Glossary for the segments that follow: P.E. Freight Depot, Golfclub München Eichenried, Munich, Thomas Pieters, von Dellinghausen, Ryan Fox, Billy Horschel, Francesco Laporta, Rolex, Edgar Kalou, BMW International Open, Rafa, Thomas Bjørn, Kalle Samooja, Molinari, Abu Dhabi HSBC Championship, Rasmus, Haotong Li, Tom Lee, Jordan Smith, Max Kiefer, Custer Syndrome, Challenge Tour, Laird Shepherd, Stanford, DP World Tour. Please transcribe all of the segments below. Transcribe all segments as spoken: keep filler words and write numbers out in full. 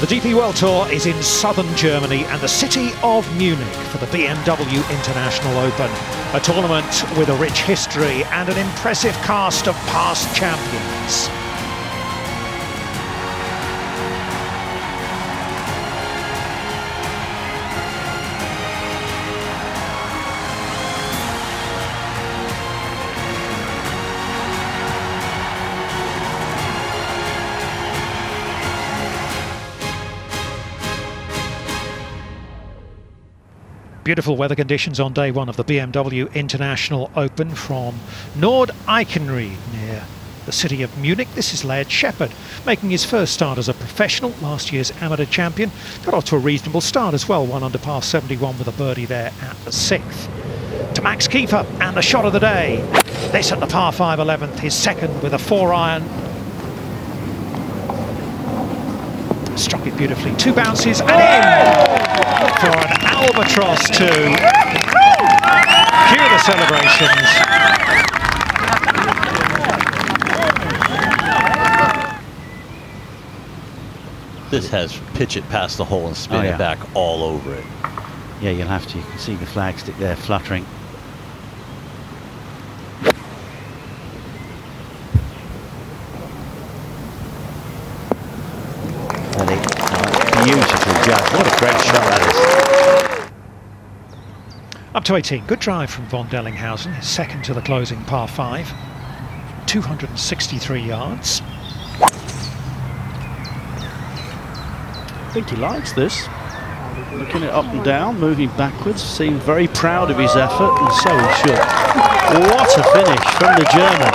The D P World Tour is in southern Germany and the city of Munich for the B M W International Open, a tournament with a rich history and an impressive cast of past champions. Beautiful weather conditions on day one of the B M W International Open from Nord Eichenried near the city of Munich. This is Laird Shepherd making his first start as a professional, last year's amateur champion. Got off to a reasonable start as well, one under par seventy-one with a birdie there at the sixth. To Max Kiefer and the shot of the day. This at the par five eleventh, his second with a four iron. Struck it beautifully, two bounces and in for an albatross two. Cue the celebrations. This has pitch it past the hole and spin oh, yeah. it back all over it. Yeah, you'll have to. You can see the flagstick there fluttering. To eighteen, good drive from von Dellinghausen, his second to the closing par five, two hundred sixty-three yards. I think he likes this, looking it up and down, moving backwards, seemed very proud of his effort, and so he should. What a finish from the German,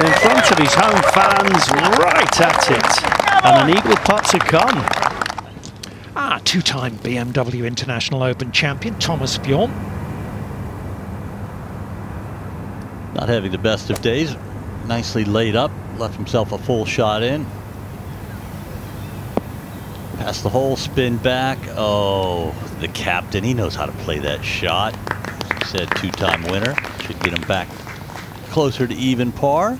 in front of his home fans, right at it, and an eagle putt to come. Ah, two-time B M W International Open champion, Thomas Bjørn. Not having the best of days. Nicely laid up, left himself a full shot in. Past the hole, spin back. Oh, the captain, he knows how to play that shot. As he said, two-time winner. Should get him back closer to even par.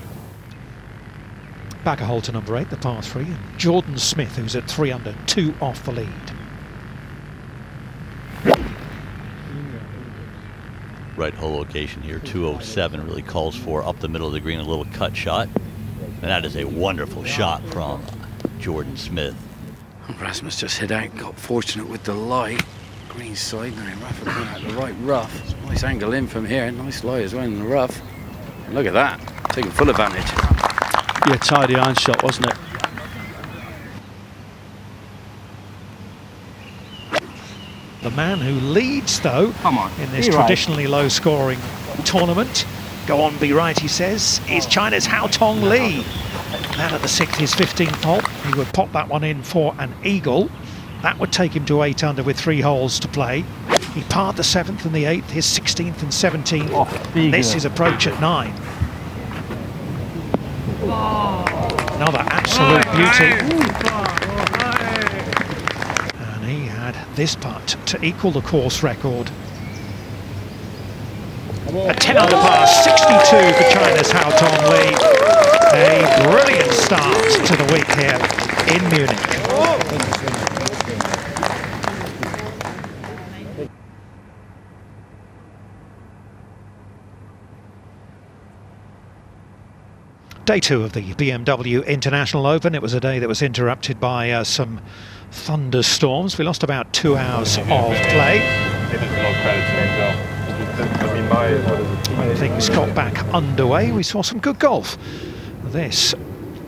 Back a hole to number eight, the par three. Jordan Smith, who's at three under, two off the lead. Right hole location here, two oh seven, really calls for up the middle of the green, a little cut shot. And that is a wonderful shot from Jordan Smith. Rasmus just hit out, got fortunate with the lie. Green side, now Rafa going out the right rough. Nice angle in from here, nice lie as well in the rough. And look at that, taking full advantage. Yeah, tidy iron shot, wasn't it? The man who leads, though, Come on, in this traditionally right. low-scoring tournament, go on, be right, he says, is China's Haotong Li. That at the sixth, his fifteenth hole. He would pop that one in for an eagle. That would take him to eight under with three holes to play. He parred the seventh and the eighth, his sixteenth and seventeenth. Oh, this is approach at nine. Another absolute beauty. And he had this putt to equal the course record. A ten under par, sixty-two for China's Haotong Li. A brilliant start to the week here in Munich. Day two of the B M W International Open. It was a day that was interrupted by uh, some thunderstorms. We lost about two hours of play. When things got back underway, we saw some good golf. This,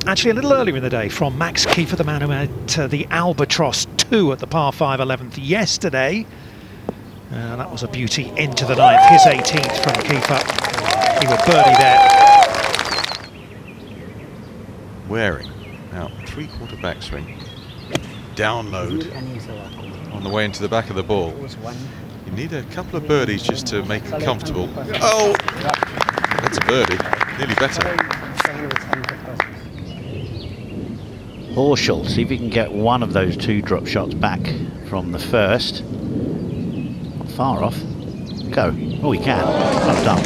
actually a little earlier in the day, from Max Kiefer, the man who had uh, the albatross two at the par five eleventh yesterday. Uh, that was a beauty into the ninth. His eighteenth from Kiefer. He would birdie there. Wearing now three-quarter backswing, download on the way into the back of the ball. You need a couple of birdies just to make it comfortable. Oh, that's a birdie, nearly better. Horschel, see if he can get one of those two drop shots back from the first. Not far off. Go. Oh, he can. Well done.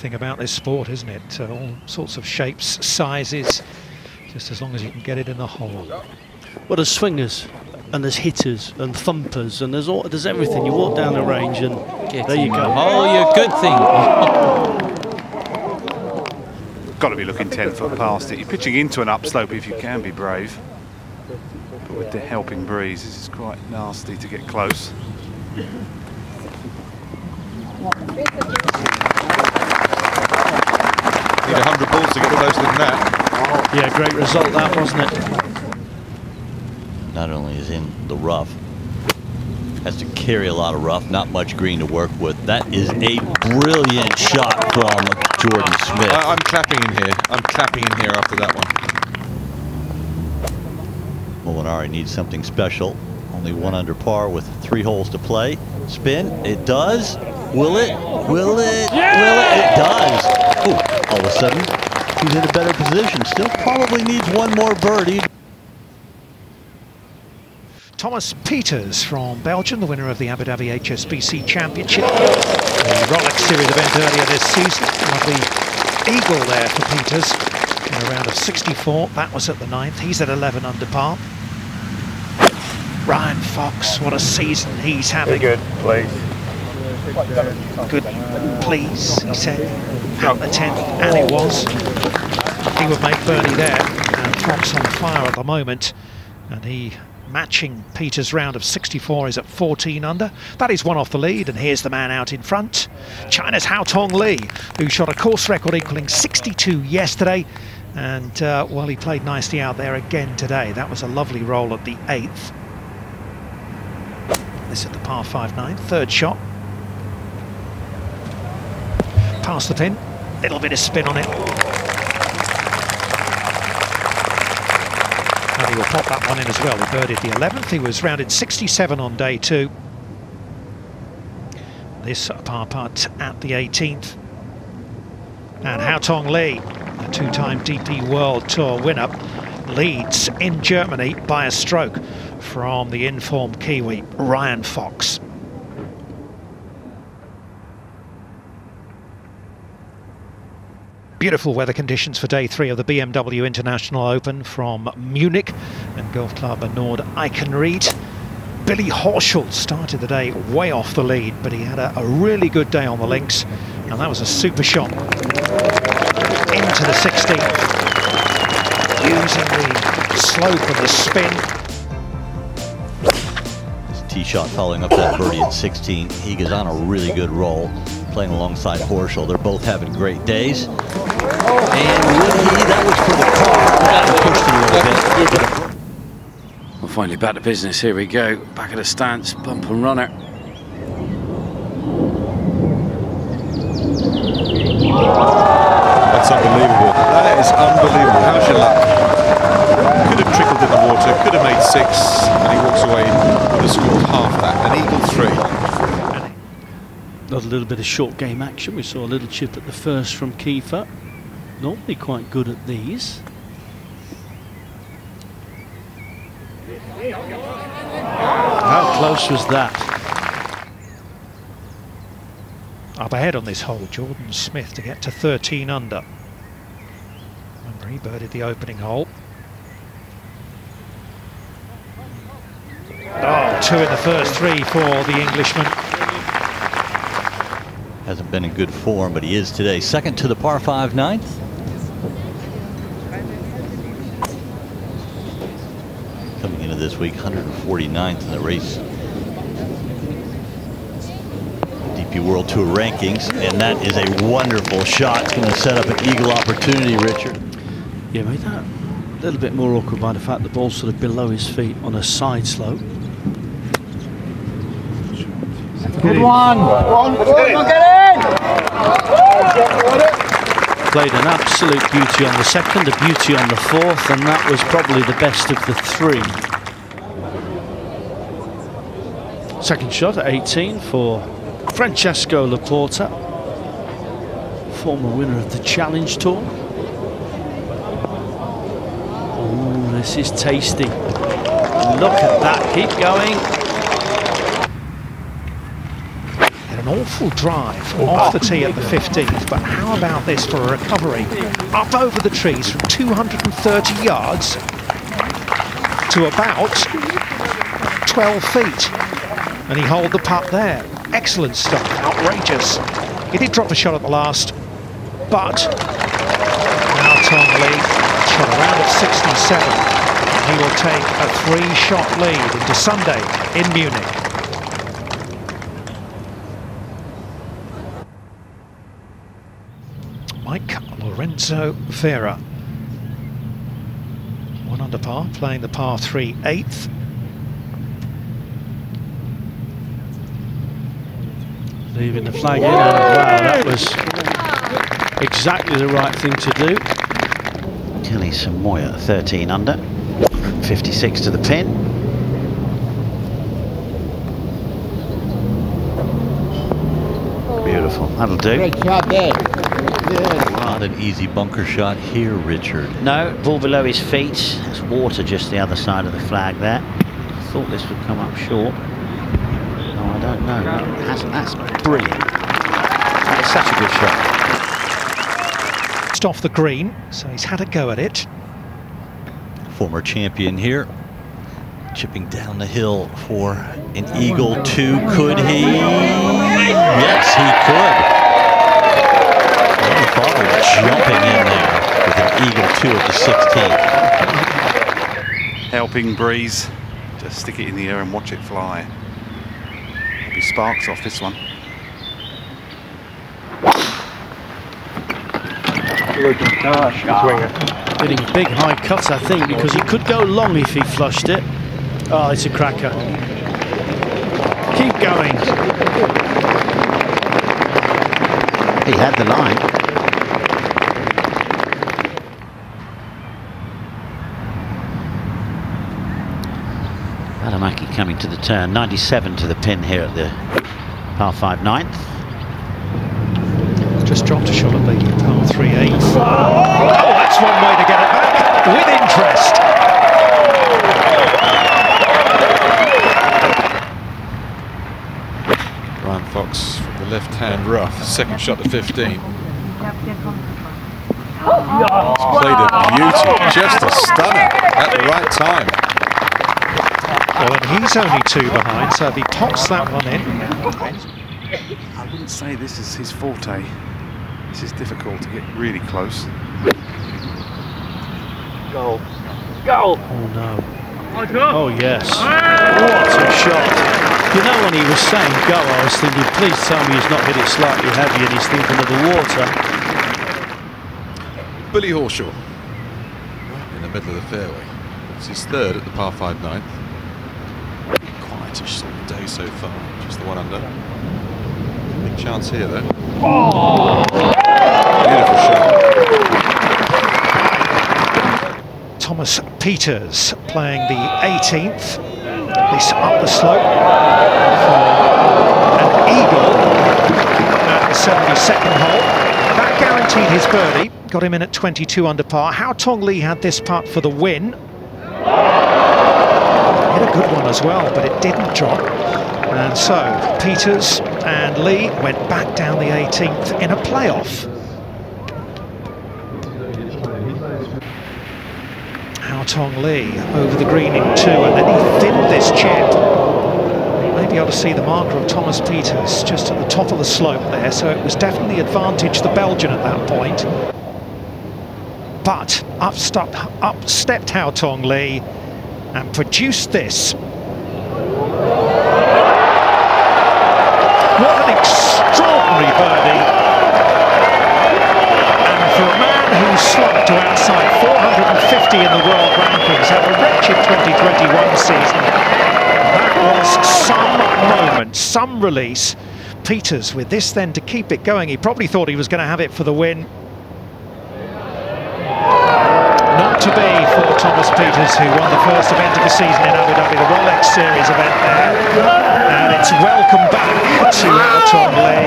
thing about this sport, isn't it? Uh, all sorts of shapes, sizes, just as long as you can get it in the hole. Well, there's swingers, and there's hitters, and thumpers, and there's all, there's everything. You walk down the range, and get there you go. Oh, you good thing. Got to be looking ten foot past it. You're pitching into an upslope if you can be brave. But with the helping breeze, it's quite nasty to get close. Need a hundred balls to get closer than that. Yeah, great result that, wasn't it? Not only is in the rough, has to carry a lot of rough, not much green to work with. That is a brilliant shot from Jordan Smith. I, I'm clapping in here. I'm clapping in here after that one. Molinari needs something special. Only one under par with three holes to play. Spin, it does. Will it? Will it? Yeah! Will it? It does. Ooh, all of a sudden, he's in a better position. Still probably needs one more birdie. Thomas Pieters from Belgium, the winner of the Abu Dhabi H S B C Championship. The Rolex series event earlier this season. Lovely eagle there for Pieters in a round of sixty-four. That was at the ninth. He's at eleven under par. Ryan Fox, what a season he's having. Good, please. Good, please, he said, at the tenth, and it was. He would make birdie there, and Fox on fire at the moment, and he matching Pieters' round of sixty-four is at fourteen under. That is one off the lead, and here's the man out in front, China's Haotong Li, who shot a course record equaling sixty-two yesterday, and uh, well, he played nicely out there again today. That was a lovely roll at the eighth. This at the par five nine, third shot. Past the pin, little bit of spin on it. And he will pop that one in as well. He birdied the eleventh. He was rounded sixty-seven on day two. This par putt at the eighteenth. And Haotong Li, a two-time D P World Tour winner, leads in Germany by a stroke from the in-form Kiwi Ryan Fox. Beautiful weather conditions for day three of the B M W International Open from Munich and Golfclub München Eichenried. Billy Horschel started the day way off the lead, but he had a, a really good day on the links, and that was a super shot into the sixteenth, using the slope and the spin. This tee shot following up that birdie at sixteen. He goes on a really good roll, playing alongside Horschel. They're both having great days. And really, that was for the car. That pushed him a little bit. We're finally back to business. Here we go. Back at a stance, bump and runner. That's unbelievable. That is unbelievable. How's your luck? Could have trickled in the water, could have made six, and he walks away with a score of half that. An eagle three. Another little bit of short game action. We saw a little chip at the first from Kiefer. Normally quite good at these. How close was that? Up ahead on this hole, Jordan Smith to get to thirteen under. Remember, he birdied the opening hole. Oh, two in the first three for the Englishman. Hasn't been in good form, but he is today. Second to the par five ninth. Coming into this week, one hundred forty-ninth in the race. D P World Tour rankings, and that is a wonderful shot. It's going to set up an eagle opportunity, Richard. Yeah, made that a little bit more awkward by the fact the ball's sort of below his feet on a side slope. Good one. One, good one, get it! Played an absolute beauty on the second, a beauty on the fourth, and that was probably the best of the three. Second shot at eighteen for Francesco Laporta, former winner of the Challenge Tour. Ooh, this is tasty. Look at that, keep going. awful drive off the tee at the fifteenth, but how about this for a recovery? Up over the trees from two hundred thirty yards to about twelve feet. And he holed the putt there. Excellent stuff, outrageous. He did drop a shot at the last, but now Tom Lee, shot a round of sixty-seven. He will take a three-shot lead into Sunday in Munich. Mike Lorenzo Vera, one under par, playing the par three eighth. Leaving the flag in, and wow, that was exactly the right thing to do. Kalle Samooja, thirteen under, fifty-six to the pin. Beautiful, that'll do. Great shot there. Yeah. Not an easy bunker shot here, Richard. No, ball below his feet. There's water just the other side of the flag there. I thought this would come up short. No, I don't know. That's, that's brilliant. That is such a good shot. Just off the green, so he's had a go at it. Former champion here. Chipping down the hill for an eagle two. Could he? Yes, he could. And the father jumping in there with an eagle two at the sixteenth. Helping breeze. Just stick it in the air and watch it fly. Maybe sparks off this one. Getting big high cuts, I think, because it could go long if he flushed it. Oh, it's a cracker. Keep going. He had the line. Adamaki coming to the turn. ninety-seven to the pin here at the par five ninth. Just dropped a shot at the par three eighth. Oh, that's one way to get it back with interest. Ryan Fox from the left-hand rough, second shot to fifteen. Oh, played a beauty, just a stunner at the right time. Well, and he's only two behind, so if he pops that one in. I wouldn't say this is his forte. This is difficult to get really close. Goal. Goal! Oh, no. Oh, yes. What a shot. You know, when he was saying go, I was thinking, please tell me he's not hit it slightly heavy and he's thinking of the water. Billy Horschel in the middle of the fairway. It's his third at the par five ninth. Quietish sort of day so far, just the one under. Big chance here, though. Oh. Beautiful shot. Thomas Pieters playing the eighteenth. This up the slope for an eagle at the seventy-second hole. That guaranteed his birdie. Got him in at twenty-two under par. Haotong Li had this putt for the win. Hit a good one as well, but it didn't drop. And so Pieters and Lee went back down the eighteenth in a playoff. Haotong Li over the green in two, and then he thinned this chip. Maybe able to see the marker of Thomas Pieters just at the top of the slope there, so it was definitely advantage the Belgian at that point. But up, stop, up stepped Haotong Li and produced this. What an extraordinary birdie! And for a man who slumped to outside four, fifty in the world rankings, had a wretched twenty twenty-one season. That was some moment, some release. Pieters with this then to keep it going. He probably thought he was going to have it for the win. Not to be for Thomas Pieters, who won the first event of the season in Abu Dhabi, the Rolex Series event there. And it's welcome back to Haotong Li.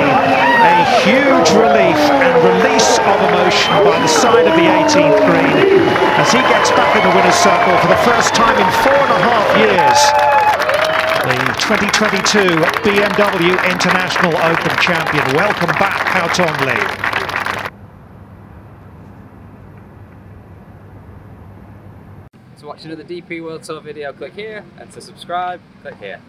A huge relief and release of emotion by the side of the eighteenth green as he gets back in the winner's circle for the first time in four and a half years. the twenty twenty-two B M W International Open champion. Welcome back, Haotong Li. To watch another D P World Tour video, click here, and to subscribe, click here.